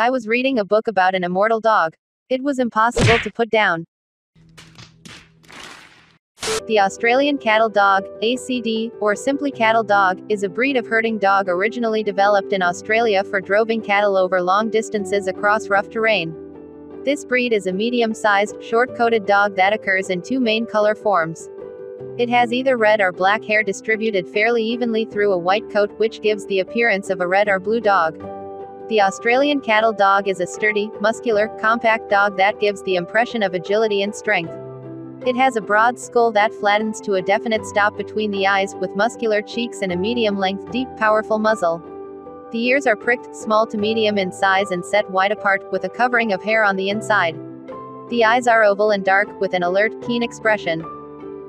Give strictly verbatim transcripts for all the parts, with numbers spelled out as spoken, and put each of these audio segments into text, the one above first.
I was reading a book about an immortal dog. It was impossible to put down. The Australian Cattle Dog, A C D, or simply Cattle Dog, is a breed of herding dog originally developed in Australia for droving cattle over long distances across rough terrain. This breed is a medium-sized, short-coated dog that occurs in two main color forms. It has either red or black hair distributed fairly evenly through a white coat, which gives the appearance of a red or blue dog. The Australian Cattle Dog is a sturdy, muscular, compact dog that gives the impression of agility and strength. It has a broad skull that flattens to a definite stop between the eyes, with muscular cheeks and a medium-length, deep, powerful muzzle. The ears are pricked, small to medium in size and set wide apart, with a covering of hair on the inside. The eyes are oval and dark, with an alert, keen expression.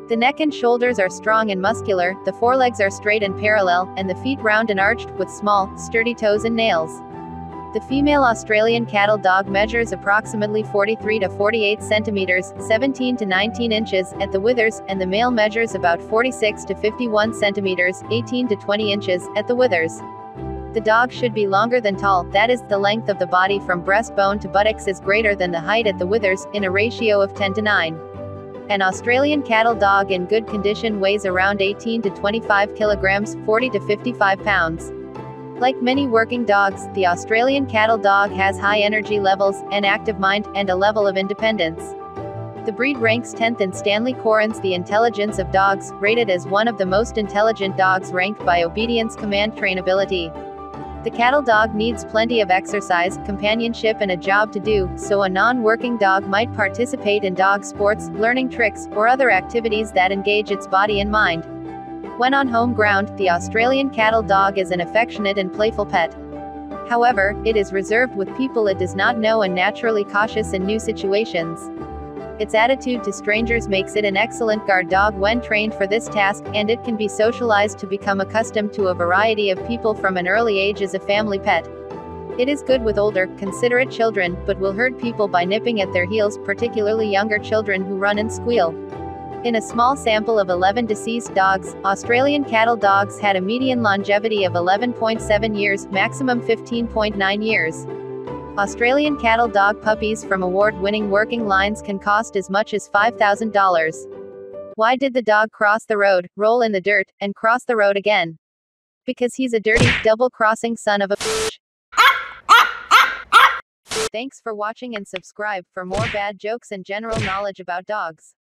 The neck and shoulders are strong and muscular, the forelegs are straight and parallel, and the feet round and arched, with small, sturdy toes and nails. The female Australian Cattle Dog measures approximately forty-three to forty-eight centimeters, seventeen to nineteen inches, at the withers, and the male measures about forty-six to fifty-one centimeters, eighteen to twenty inches, at the withers. The dog should be longer than tall, that is, the length of the body from breastbone to buttocks is greater than the height at the withers, in a ratio of ten to nine. An Australian Cattle Dog in good condition weighs around eighteen to twenty-five kilograms, forty to fifty-five pounds. Like many working dogs, the Australian Cattle Dog has high energy levels, an active mind, and a level of independence. The breed ranks tenth in Stanley Coren's The Intelligence of Dogs, rated as one of the most intelligent dogs ranked by obedience command trainability. The cattle dog needs plenty of exercise, companionship and a job to do, so a non-working dog might participate in dog sports, learning tricks, or other activities that engage its body and mind. When on home ground, the Australian Cattle Dog is an affectionate and playful pet. However, it is reserved with people it does not know and naturally cautious in new situations. Its attitude to strangers makes it an excellent guard dog when trained for this task, and it can be socialized to become accustomed to a variety of people from an early age as a family pet. It is good with older, considerate children, but will hurt people by nipping at their heels, particularly younger children who run and squeal. In a small sample of eleven deceased dogs, Australian Cattle Dogs had a median longevity of eleven point seven years, maximum fifteen point nine years. Australian Cattle Dog puppies from award-winning working lines can cost as much as five thousand dollars. Why did the dog cross the road, roll in the dirt, and cross the road again? Because he's a dirty, double-crossing son of a bitch. Thanks for watching and subscribe for more bad jokes and general knowledge about dogs.